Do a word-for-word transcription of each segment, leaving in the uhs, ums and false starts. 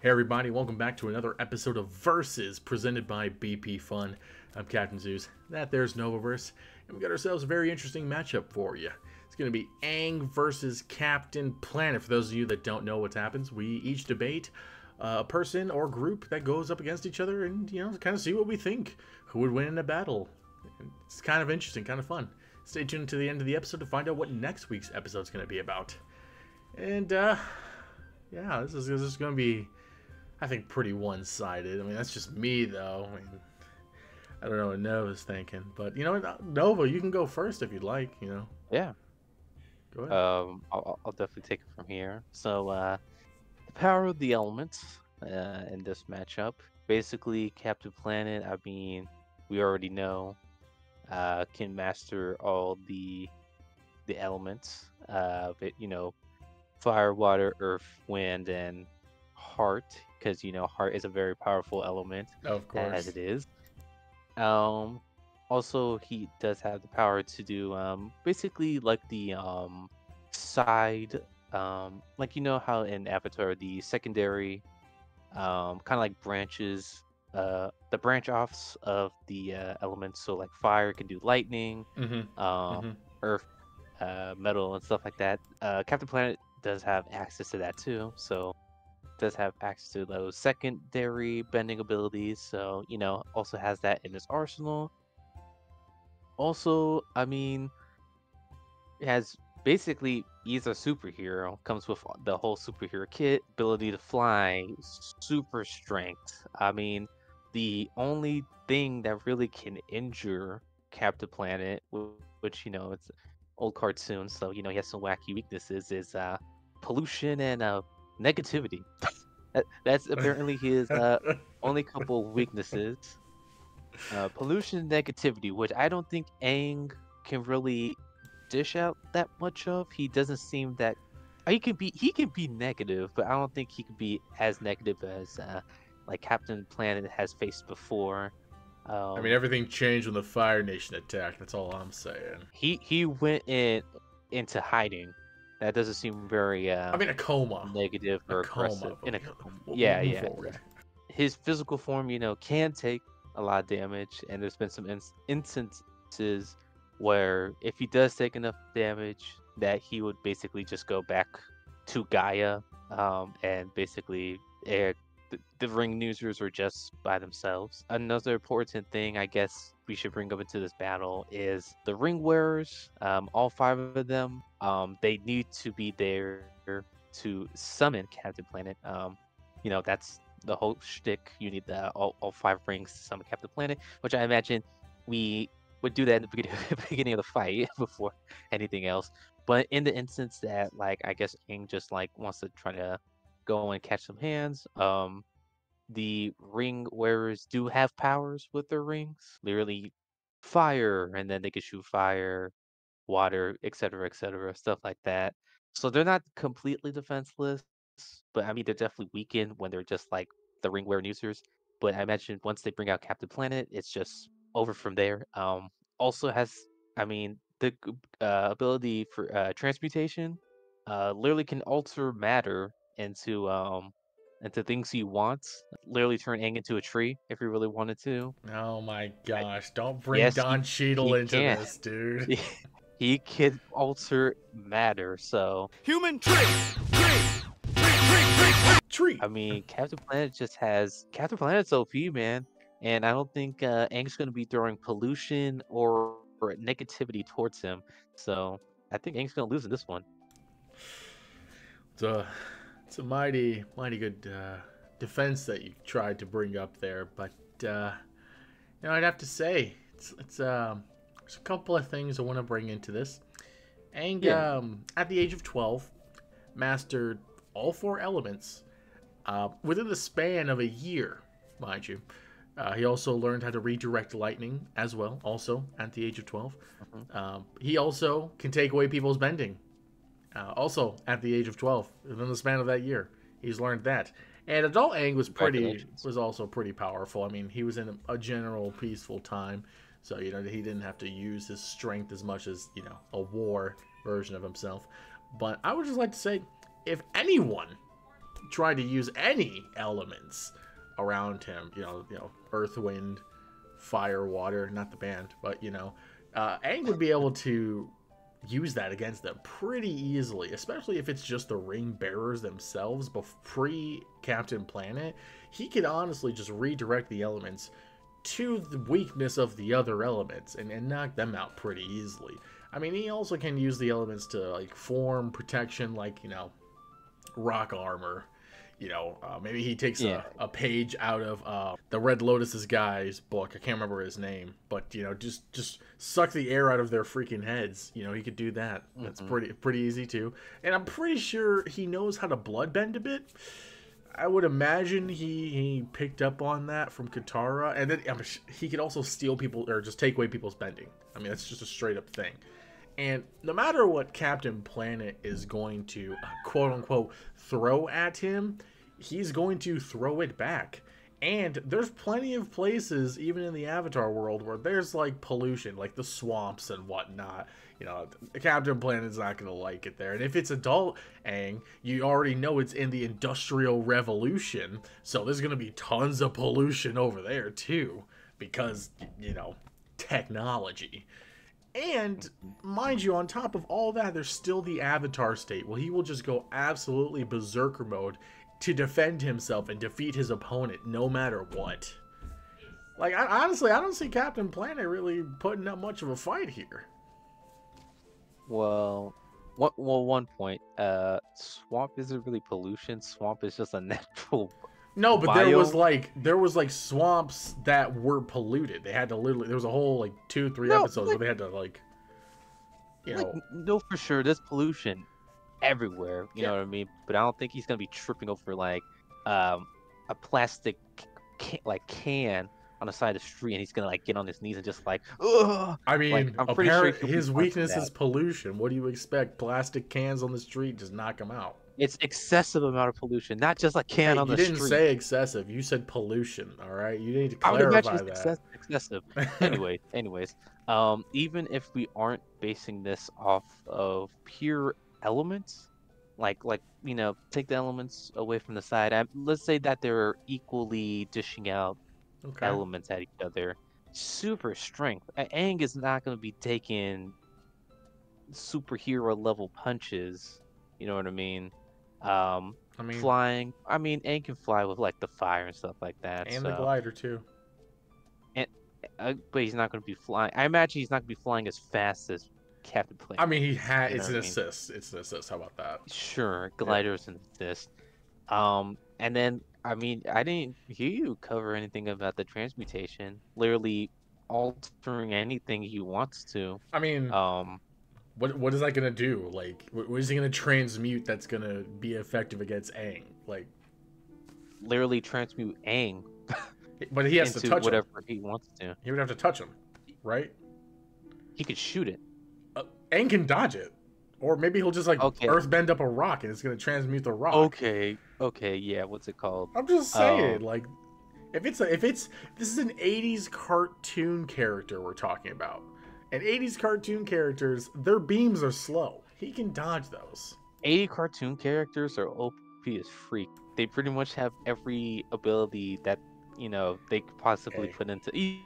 Hey everybody, welcome back to another episode of Versus, presented by B P Fun. I'm Captain Zeus, that there's Novaverse, and we got ourselves a very interesting matchup for you. It's going to be Aang versus Captain Planet. For those of you that don't know what happens, we each debate a person or group that goes up against each other and, you know, kind of see what we think. Who would win in a battle? It's kind of interesting, kind of fun. Stay tuned to the end of the episode to find out what next week's episode is going to be about. And, uh, yeah, this is, this is going to be... I think pretty one-sided. I mean, that's just me, though. I mean, I don't know what Nova's thinking, but you know, Nova, you can go first if you'd like. You know. Yeah. Go ahead. Um, I'll, I'll definitely take it from here. So, uh, the power of the elements uh, in this matchup. Basically, Captain Planet. I mean, we already know uh, can master all the the elements. Uh, but, you know, fire, water, earth, wind, and heart, because you know heart is a very powerful element, of course, as it is. Um also, he does have the power to do um basically like the um side um like, you know how in Avatar the secondary um kind of like branches, uh the branch offs of the uh, elements. So like fire can do lightning, mm-hmm. um mm-hmm. earth, uh metal, and stuff like that. uh Captain Planet does have access to that too, so does have access to those secondary bending abilities, so you know also has that in his arsenal. Also, I mean, has basically, he's a superhero, comes with the whole superhero kit, ability to fly, super strength. I mean, the only thing that really can injure Captain Planet, which, you know, it's old cartoon, so you know he has some wacky weaknesses, is uh pollution and uh negativity. that, that's apparently his uh, only couple weaknesses. Uh, pollution and negativity, which I don't think Aang can really dish out that much of. He doesn't seem that... He can be he can be negative, but I don't think he can be as negative as uh, like Captain Planet has faced before. Um, I mean, everything changed when the Fire Nation attacked. That's all I'm saying. He he went in into hiding. That doesn't seem very. Um, I mean, a coma. Negative or a coma. In a, yeah, yeah. Forward. His physical form, you know, can take a lot of damage, and there's been some in instances where, if he does take enough damage, that he would basically just go back to Gaia, um, and basically air the, the ring users are just by themselves. Another important thing, I guess, we should bring up into this battle is the ring wearers. Um, all five of them, um, they need to be there to summon Captain Planet. Um, you know, that's the whole shtick. You need the, all, all five rings to summon Captain Planet, which I imagine we would do that in the beginning of the fight before anything else. But in the instance that, like, I guess Aang just, like, wants to try to go and catch some hands, um, the ring wearers do have powers with their rings. Literally fire, and then they can shoot fire, water, et cetera, et cetera, stuff like that. So they're not completely defenseless, but I mean, they're definitely weakened when they're just like the ring wearer users. But I imagine once they bring out Captain Planet, it's just over from there. Um, also has, I mean, the uh, ability for uh, transmutation, uh, literally can alter matter into, um, and to things he wants. Literally turn Aang into a tree if he really wanted to. Oh my gosh, don't bring yes, Don Cheadle into can. this, dude. He can alter matter, so... Human tree! Tree! Tree! Tree! I mean, Captain Planet just has... Captain Planet's O P, man. And I don't think uh, Aang's going to be throwing pollution or, or negativity towards him. So, I think Aang's going to lose in this one. Duh. It's a mighty, mighty good uh, defense that you tried to bring up there, but uh, you know, I'd have to say it's, it's um, there's a couple of things I want to bring into this. Aang, yeah. um, at the age of twelve, mastered all four elements uh, within the span of a year, mind you. Uh, he also learned how to redirect lightning as well, also at the age of twelve. Mm-hmm. um, he also can take away people's bending. Uh, also, at the age of twelve, within the span of that year, he's learned that. And adult Aang was pretty was also pretty powerful. I mean, he was in a, a general peaceful time, so you know he didn't have to use his strength as much as, you know, a war version of himself. But I would just like to say, if anyone trying to use any elements around him. You know, you know, earth, wind, fire, water, not the band, but you know, uh, Aang would be able to use that against them pretty easily, especially if it's just the ring bearers themselves. But pre Captain Planet, he could honestly just redirect the elements to the weakness of the other elements and, and knock them out pretty easily. I mean, he also can use the elements to like form protection, like, you know, rock armor. You know, uh, maybe he takes yeah. a, a page out of uh, the Red Lotus's guy's book. I can't remember his name, but you know, just just suck the air out of their freaking heads. You know, he could do that. Mm-hmm. That's pretty pretty easy too. And I'm pretty sure he knows how to bloodbend a bit. I would imagine he, he picked up on that from Katara, and then um, he could also steal people or just take away people's bending. I mean, that's just a straight up thing. And no matter what Captain Planet is going to, uh, quote unquote, throw at him, he's going to throw it back. And there's plenty of places, even in the Avatar world, where there's like pollution, like the swamps and whatnot. You know, Captain Planet's not going to like it there. And if it's adult Aang, you already know it's in the Industrial Revolution. So there's going to be tons of pollution over there too, because, you know, technology. And, mind you, on top of all that, there's still the Avatar state. Well, he will just go absolutely berserker mode to defend himself and defeat his opponent no matter what. Like, I, honestly, I don't see Captain Planet really putting up much of a fight here. Well, what, well, one point. Uh, swamp isn't really pollution. Swamp is just a natural... No, but bio? there was like there was like swamps that were polluted. They had to literally. There was a whole like two, three no, episodes like, where they had to like, you like, know. No, for sure, there's pollution everywhere. You yeah. know what I mean? But I don't think he's gonna be tripping over like um, a plastic can, like can on the side of the street, and he's gonna like get on his knees and just like. Ugh! I mean, like, I'm pretty sure his weakness is pollution. What do you expect? Plastic cans on the street just knock him out. It's excessive amount of pollution, not just like can hey, on the street. You didn't say excessive. You said pollution, all right? You need to clarify I would that. Excessive. Anyway, anyways, um, even if we aren't basing this off of pure elements, like, like you know, take the elements away from the side. I, let's say that they're equally dishing out okay. elements at each other. Super strength. Aang is not going to be taking superhero-level punches. You know what I mean? Um, I mean, flying. I mean, Aang can fly with like the fire and stuff like that, and so. the glider too. And uh, but he's not going to be flying. I imagine he's not going to be flying as fast as Captain Planet. I mean, he had. It's an I mean? assist. It's an assist. How about that? Sure, gliders yeah. and assist. Um, and then I mean, I didn't hear you cover anything about the transmutation. Literally altering anything he wants to. I mean, um. What, what is that going to do? Like, what is he going to transmute that's going to be effective against Aang? Like, literally transmute Aang. But he has to touch whatever him. he wants to. He would have to touch him, right? He could shoot it. Uh, Aang can dodge it. Or maybe he'll just, like, okay. earthbend up a rock and it's going to transmute the rock. Okay. Okay, yeah, what's it called? I'm just saying, um, like, if it's, a, if it's, this is an eighties cartoon character we're talking about. And eighties cartoon characters, their beams are slow. He can dodge those. eighty cartoon characters are O P as freak. They pretty much have every ability that, you know, they could possibly hey. put into... He,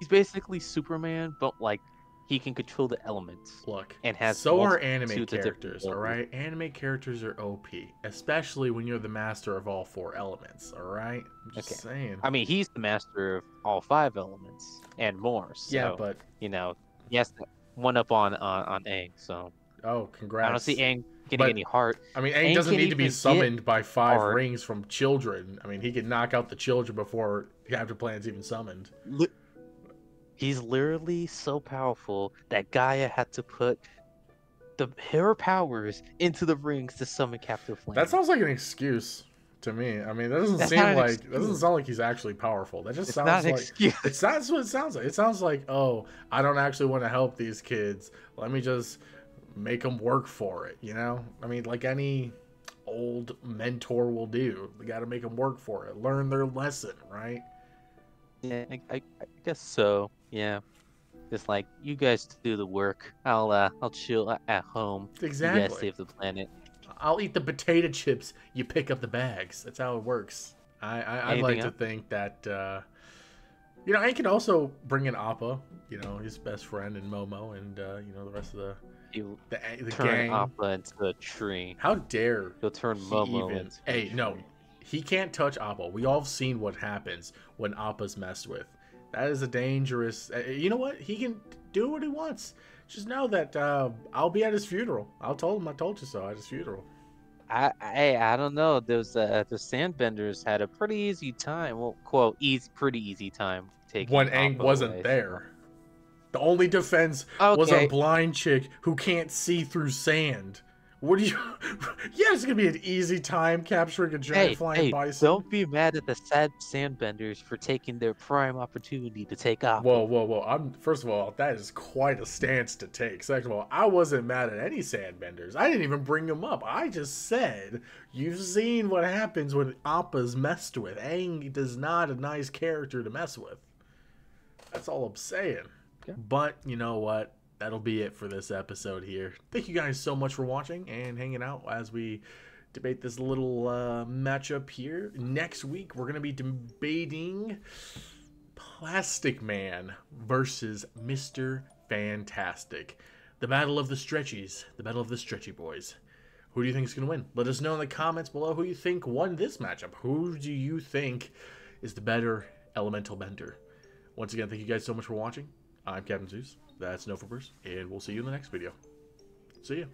he's basically Superman, but, like, he can control the elements. Look, and has so are anime characters, alright? Anime characters are O P, especially when you're the master of all four elements, alright? I'm just okay. saying. I mean, he's the master of all five elements and more, so, yeah, but... you know... Yes, one up on uh, on Aang. So, oh, congrats! I don't see Aang getting but, any heart. I mean, Aang, Aang doesn't need to be summoned by five heart. rings from children. I mean, he can knock out the children before Captain Planet's even summoned. He's literally so powerful that Gaia had to put the her powers into the rings to summon Captain Planet. That sounds like an excuse to me. I mean, that doesn't That's seem like excuse. that doesn't sound like he's actually powerful. That just it's sounds not an like excuse. It sounds what it sounds like. It sounds like, oh, I don't actually want to help these kids. Let me just make them work for it. You know, I mean, like any old mentor will do. We got to make them work for it. Learn their lesson, right? Yeah, I, I, I guess so. Yeah, just like you guys do the work. I'll uh, I'll chill at home. Exactly. You guys save the planet. I'll eat the potato chips. You pick up the bags. That's how it works. I, I, I'd like else? to think that, uh, you know, I can also bring in Appa, you know, his best friend, and Momo, and, uh, you know, the rest of the you the, the turn gang. Appa into a tree. How dare You'll turn he Momo even... into Hey, a no. Tree. He can't touch Appa. We all have seen what happens when Appa's messed with. That is a dangerous... Uh, you know what? He can do what he wants. Just know that uh, I'll be at his funeral. I'll tell him I told you so at his funeral. I I, I don't know. Those uh, the Sandbenders had a pretty easy time. Well, quote, easy, pretty easy time taking when Aang wasn't away. there. The only defense okay. was a blind chick who can't see through sand. What do you? Yeah, it's gonna be an easy time capturing a giant hey, flying hey, bison. Don't be mad at the sad Sandbenders for taking their prime opportunity to take off. Whoa, whoa, whoa! I'm first of all, that is quite a stance to take. Second of all, I wasn't mad at any Sandbenders. I didn't even bring them up. I just said you've seen what happens when Appa's messed with. Aang is not a nice character to mess with. That's all I'm saying. Okay. But you know what? That'll be it for this episode here. Thank you guys so much for watching and hanging out as we debate this little uh, matchup here. Next week, we're going to be debating Plastic Man versus Mister Fantastic. The battle of the stretchies. The battle of the stretchy boys. Who do you think is going to win? Let us know in the comments below who you think won this matchup. Who do you think is the better elemental bender? Once again, thank you guys so much for watching. I'm Captain Zeus. That's Nofapers, and we'll see you in the next video. See ya.